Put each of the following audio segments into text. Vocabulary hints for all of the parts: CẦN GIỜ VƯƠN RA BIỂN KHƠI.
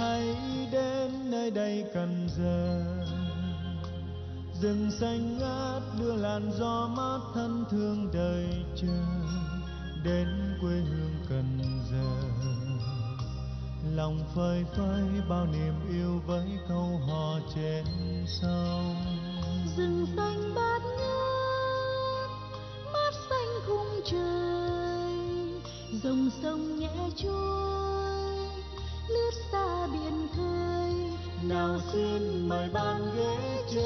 hãy đến nơi đây Cần Giờ. Rừng xanh ngát đưa làn gió mát thân thương đời chờ đến quê hương Cần Giờ. Lòng phơi phới bao niềm yêu với câu hò trên sông. Rừng xanh bát ngát mát xanh khung trời, dòng sông nhẹ trôi lướt xa biển khơi. Nào xin mời bàn ghế chơi.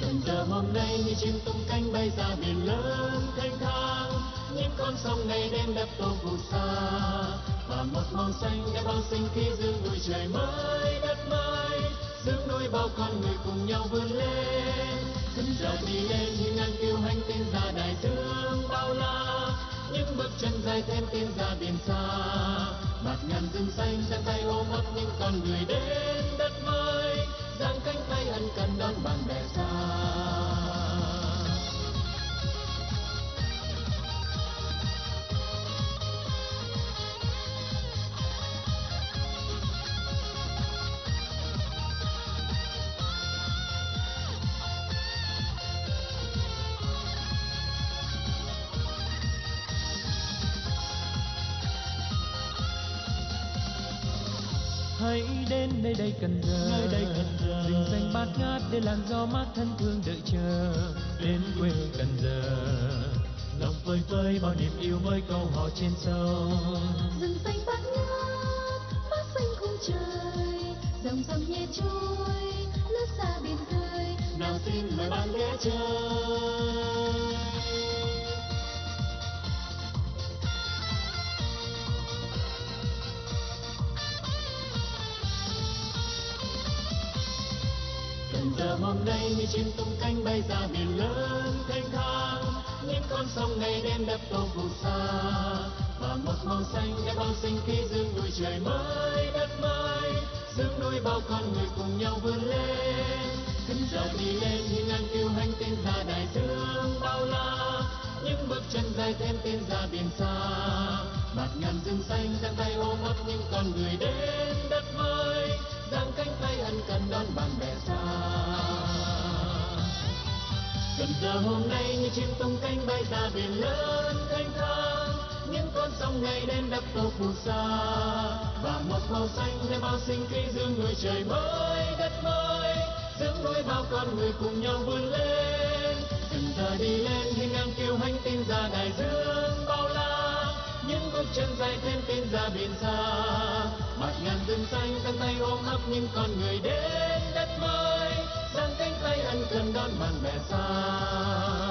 Cần Giờ hôm nay như chim tung cánh bay ra biển lớn thanh thang, những con sông này đem đắp tô phù sa và một màu xanh đã bao sinh khí giữa núi trời mới đất mới, dưỡng nuôi bao con người cùng nhau vươn lên. Cần Giờ đi lên như ngang kiêu hành tiến ra đại dương bao la, những bước chân dài thêm tiến ra biển xa. Bạt ngàn rừng xanh chân tay ôm ấp những con người đến đất mới, giang cánh tay ân cần đón bạn bè xa. Hãy đến nơi đây Cần Giờ, nơi đây Cần Giờ. Rừng xanh bát ngát để làn gió mát thân thương đợi chờ đến quê hương Cần Giờ. Lòng phơi phới bao niềm yêu với câu hò trên sông. Rừng xanh bát ngát mát xanh khung trời, dòng sông nhẹ trôi lướt xa biển khơi. Nào xin mời bạn ghé chơi. Cần Giờ hôm nay như chim tung cánh bay ra biển lớn thanh thang, những con sông này đem đắp tô phù sa và một màu xanh đã bao sinh khí giữa núi trời mới đất mới, dưỡng nuôi bao con người cùng nhau vươn lên. Cần Giờ đi lên như ngang kiêu hãnh tiến ra đại dương bao la, những bước chân dài thêm tiến ra biển xa. Bạt ngàn rừng xanh giang tay ôm ấp những con người đến đất mới, giang cánh tay ân cần đón bạn bè xa. Cần Giờ hôm nay như chim tung cánh bay ra biển lớn thanh thang, những con sông này đến đắp tô phù sa và một màu xanh đem bao sinh khí giữa người trời mới đất mới, dưỡng nuôi bao con người cùng nhau vươn lên. Cần Giờ đi lên như ngang kiêu hãnh tiến ra đại dương bao la, những bước chân dài thêm tiến ra biển xa. Bạt ngàn rừng xanh giang tay ôm ấp những con người đến đất mới, giang cánh tay ân cần đón bạn bè xa.